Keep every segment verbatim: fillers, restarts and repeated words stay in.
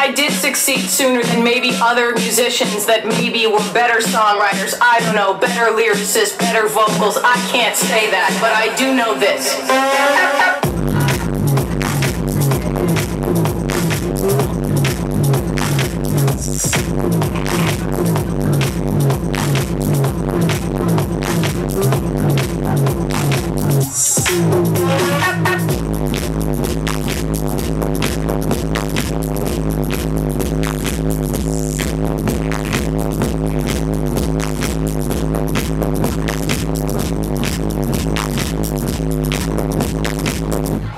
I did succeed sooner than maybe other musicians that maybe were better songwriters, I don't know, better lyricists, better vocals, I can't say that, but I do know this.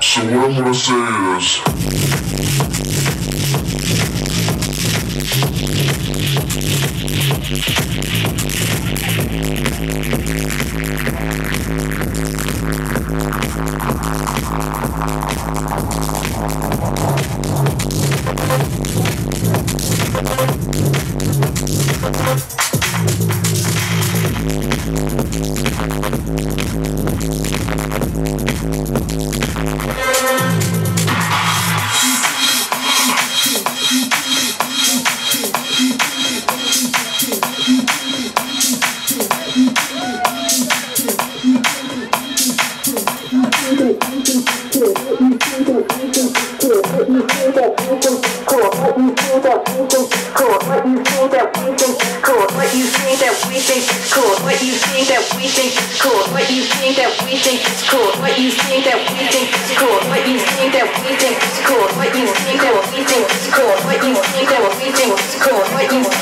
So what I'm gonna say is, what you think that we think is cool, what you think that we think is cool, what you think that we think is cool, what you